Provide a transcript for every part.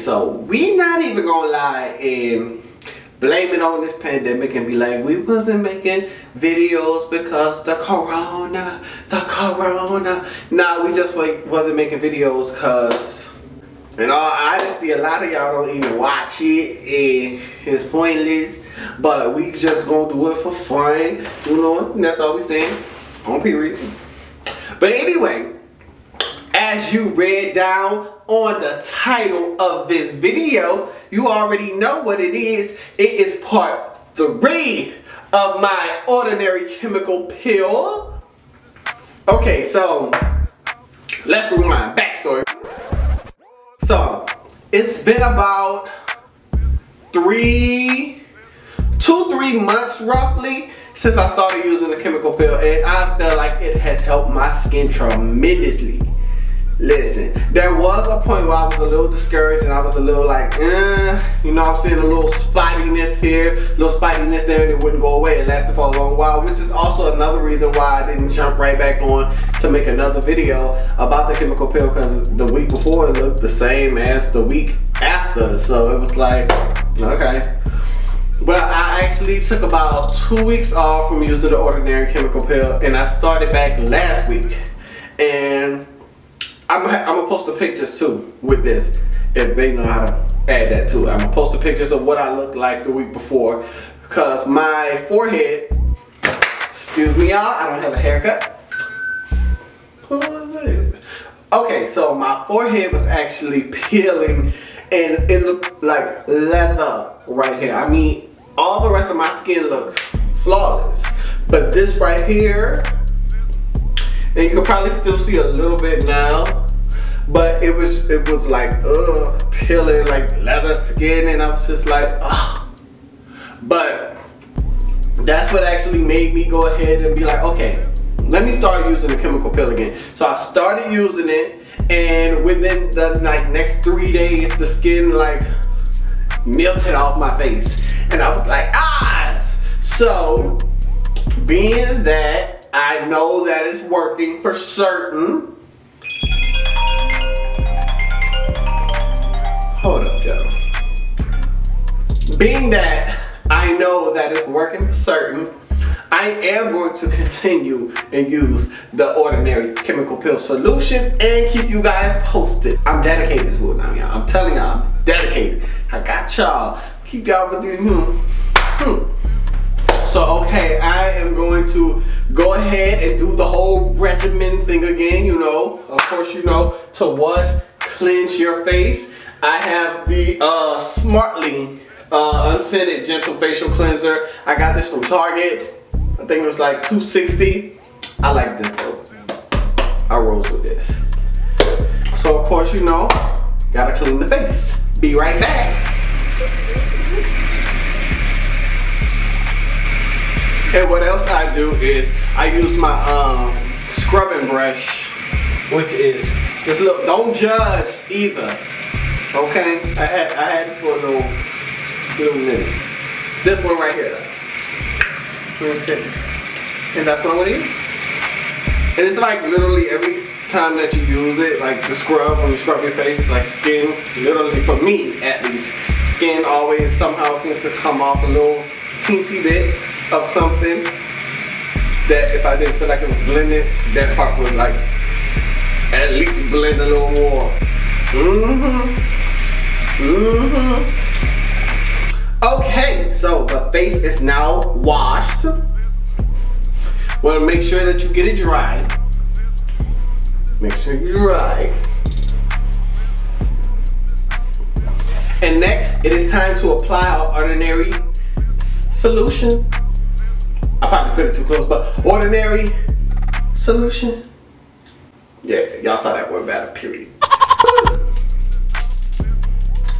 so we not even gonna lie and blame it on this pandemic and be like, we wasn't making videos because the corona. Nah, we just wasn't making videos because, in all honesty, a lot of y'all don't even watch it and it's pointless. But we just gonna do it for fun, you know, and that's all we saying on period. But anyway, as you read down on the title of this video, you already know what it is. It is part 3 of my Ordinary Chemical Pill. Okay, so let's rewind. Backstory. So it's been about 2-3 months roughly since I started using the chemical pill, and I feel like it has helped my skin tremendously. Listen, there was a point where I was a little discouraged and I was a little like, you know what I'm saying, a little spottiness here, a little spottiness there, and it wouldn't go away. It lasted for a long while, which is also another reason why I didn't jump right back on to make another video about the chemical pill, because the week before it looked the same as the week after. So it was like, okay. But I actually took about 2 weeks off from using the Ordinary Chemical Pill, and I started back last week. And I'm gonna post the pictures too with this, if they know how to add that too. I'm gonna post the pictures of what I looked like the week before, because my forehead, excuse me y'all, I don't have a haircut. Who is this? Okay, so my forehead was actually peeling and it looked like leather right here. I mean, all the rest of my skin looks flawless, but this right here, and you can probably still see a little bit now, but it was like, peeling like leather skin, and I was just like, ugh. But that's what actually made me go ahead and be like, okay, let me start using the chemical pill again. So I started using it, and within the next 3 days, the skin like melted off my face, and I was like, ah! So being that I know that it's working for certain. Hold up, yo. Being that I know that it's working for certain, I am going to continue and use the Ordinary Chemical Pill solution and keep you guys posted. I'm dedicated to it now, y'all. I'm telling y'all, I'm dedicated. I got y'all. Keep y'all with you. So, okay, I am going to go ahead and do the whole regimen thing again, you know. Of course, you know, to wash, cleanse your face. I have the Smartly Unscented Gentle Facial Cleanser. I got this from Target. I think it was like $2.60. I like this though. I rolls with this. So, of course, you know, gotta clean the face. Be right back. And what else I do is I use my scrubbing brush, which is this little, don't judge either, okay? I had it for a little minute. This one right here, though. And that's what I'm gonna use. And it's like literally every time that you use it, like the scrub, when you scrub your face, like skin, literally for me at least, skin always somehow seems to come off a little teensy bit of something that if I didn't feel like it was blended, that part would like at least blend a little more. Okay, so the face is now washed. Well, make sure that you get it dry. Make sure you dry. And next, it is time to apply our Ordinary solution. I probably put it too close, but Ordinary solution. Yeah, y'all saw that one better, period.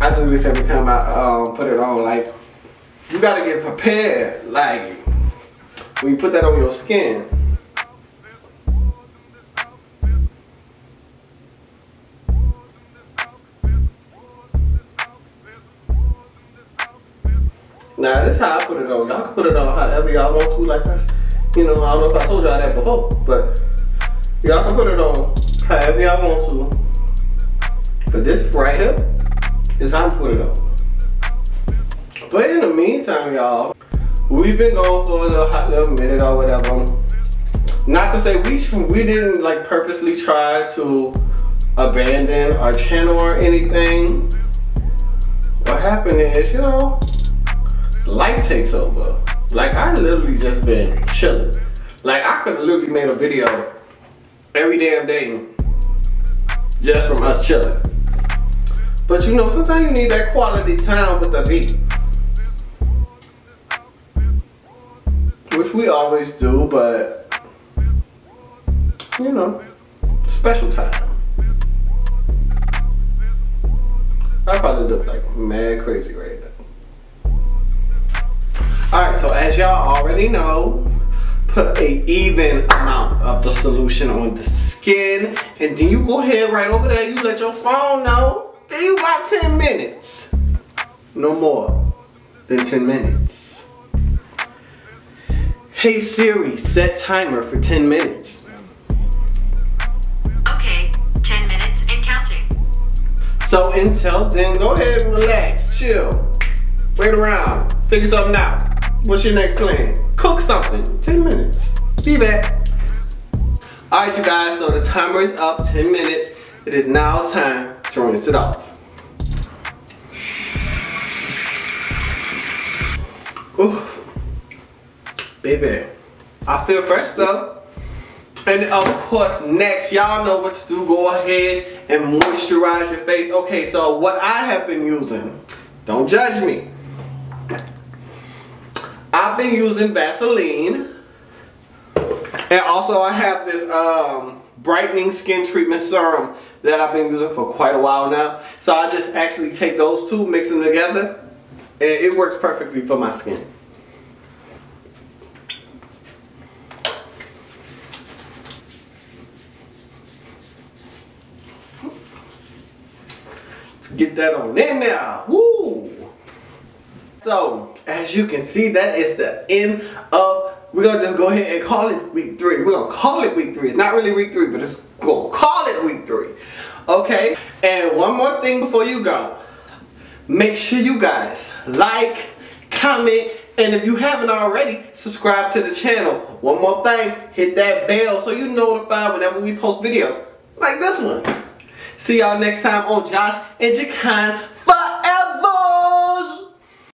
I do this every time I put it on, like, you gotta get prepared. Like, when you put that on your skin, now that's how I put it on. Y'all can put it on however y'all want to, like us. You know, I don't know if I told y'all that before, but y'all can put it on however y'all want to. But this right here, It's time for it though. But in the meantime, y'all, we've been going for a hot little minute or whatever. Not to say we didn't like purposely try to abandon our channel or anything. What happened is, you know, life takes over. Like, I literally just been chilling. Like, I could have literally made a video every damn day just from us chilling. But you know, sometimes you need that quality time with the beat, which we always do, but you know, special time. I probably look like mad crazy right now. Alright, so as y'all already know, put an even amount of the solution on the skin, and then you go ahead right over there, you let your phone know, then you got 10 minutes. No more than 10 minutes. Hey Siri, set timer for 10 minutes. Okay, 10 minutes and counting. So until then, go ahead and relax, chill. Wait around, figure something out. What's your next plan? Cook something, 10 minutes. Be back. All right, you guys, so the timer is up, 10 minutes. It is now time to rinse it off. Ooh. Baby, I feel fresh though. And of course, next, y'all know what to do. Go ahead and moisturize your face. Okay, so what I have been using, don't judge me, I've been using Vaseline, and also I have this brightening skin treatment serum that I've been using for quite a while now. So I just actually take those two, mix them together, and it works perfectly for my skin. Get that on in there. Woo! So, as you can see, that is the end of, we're going to just go ahead and call it week three. We're going to call it week three. It's not really week three, but it's going to call it week three. Okay? And one more thing before you go. Make sure you guys like, comment, and if you haven't already, subscribe to the channel. One more thing, hit that bell so you're notified whenever we post videos like this one. See y'all next time on Josh and Jakan